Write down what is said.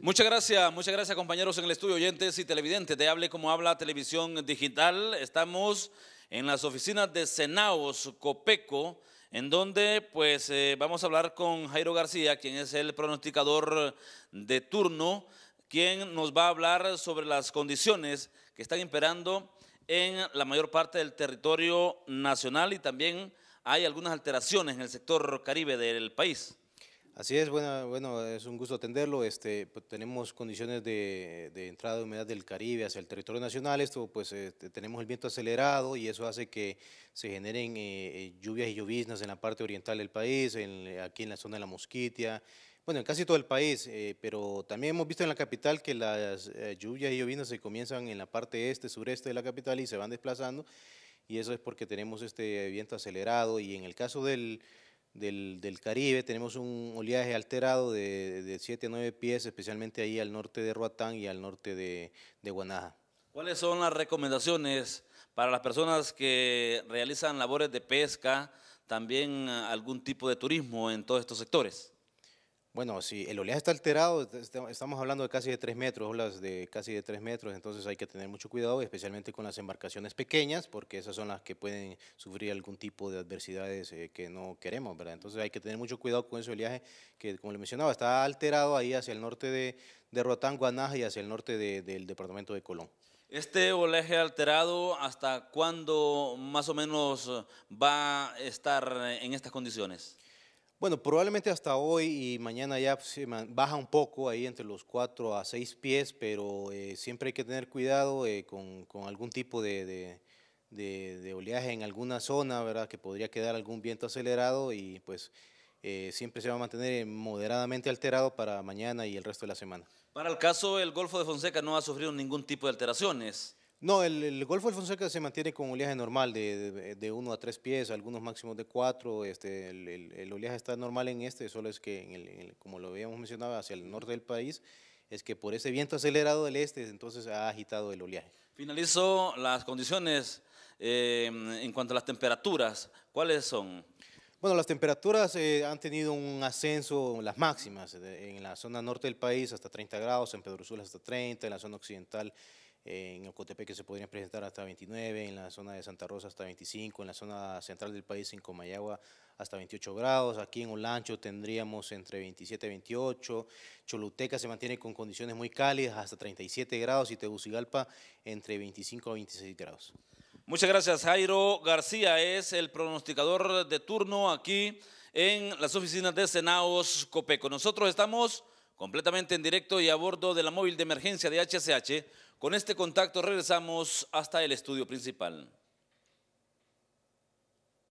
Muchas gracias compañeros en el estudio, oyentes y televidentes de Hable como habla Televisión Digital. Estamos en las oficinas de Cenaos, Copeco, en donde pues vamos a hablar con Jairo García, quien es el pronosticador de turno, quien nos va a hablar sobre las condiciones que están imperando en la mayor parte del territorio nacional y también hay algunas alteraciones en el sector Caribe del país. Así es, bueno, es un gusto atenderlo. Tenemos condiciones de entrada de humedad del Caribe hacia el territorio nacional. Tenemos el viento acelerado y eso hace que se generen lluvias y lloviznas en la parte oriental del país, aquí en la zona de la Mosquitia, bueno, en casi todo el país, pero también hemos visto en la capital que las lluvias y lloviznas se comienzan en la parte este, sureste de la capital y se van desplazando, y eso es porque tenemos este viento acelerado. Y en el caso del Caribe tenemos un oleaje alterado de 7 a 9 pies, especialmente ahí al norte de Roatán y al norte de Guanaja. ¿Cuáles son las recomendaciones para las personas que realizan labores de pesca, también algún tipo de turismo en todos estos sectores? Bueno, si el oleaje está alterado, estamos hablando de casi de 3 metros, olas de casi de 3 metros, entonces hay que tener mucho cuidado, especialmente con las embarcaciones pequeñas, porque esas son las que pueden sufrir algún tipo de adversidades que no queremos, ¿verdad? Entonces hay que tener mucho cuidado con ese oleaje que, como le mencionaba, está alterado ahí hacia el norte de Roatán, Guanaja y hacia el norte del departamento de Colón. ¿Este oleaje alterado hasta cuándo más o menos va a estar en estas condiciones? Bueno, probablemente hasta hoy y mañana ya se baja un poco, ahí entre los 4 a 6 pies, pero siempre hay que tener cuidado con algún tipo de oleaje en alguna zona, ¿verdad? Que podría quedar algún viento acelerado y pues siempre se va a mantener moderadamente alterado para mañana y el resto de la semana. Para el caso, el Golfo de Fonseca no ha sufrido ningún tipo de alteraciones. No, el Golfo de Fonseca se mantiene con oleaje normal de 1 a 3 pies, algunos máximos de 4, el oleaje está normal en solo es que, como lo habíamos mencionado, hacia el norte del país, es que por ese viento acelerado del este, entonces ha agitado el oleaje. Finalizo las condiciones en cuanto a las temperaturas, ¿cuáles son? Bueno, las temperaturas han tenido un ascenso, las máximas, en la zona norte del país hasta 30 grados, en Pedro Sula hasta 30, en la zona occidental, en Ocotepeque se podrían presentar hasta 29, en la zona de Santa Rosa hasta 25, en la zona central del país, en Comayagua, hasta 28 grados. Aquí en Olancho tendríamos entre 27 y 28, Choluteca se mantiene con condiciones muy cálidas, hasta 37 grados, y Tegucigalpa entre 25 a 26 grados. Muchas gracias, Jairo García es el pronosticador de turno aquí en las oficinas de Cenaos Copeco. Nosotros estamos completamente en directo y a bordo de la móvil de emergencia de HCH. Con este contacto regresamos hasta el estudio principal.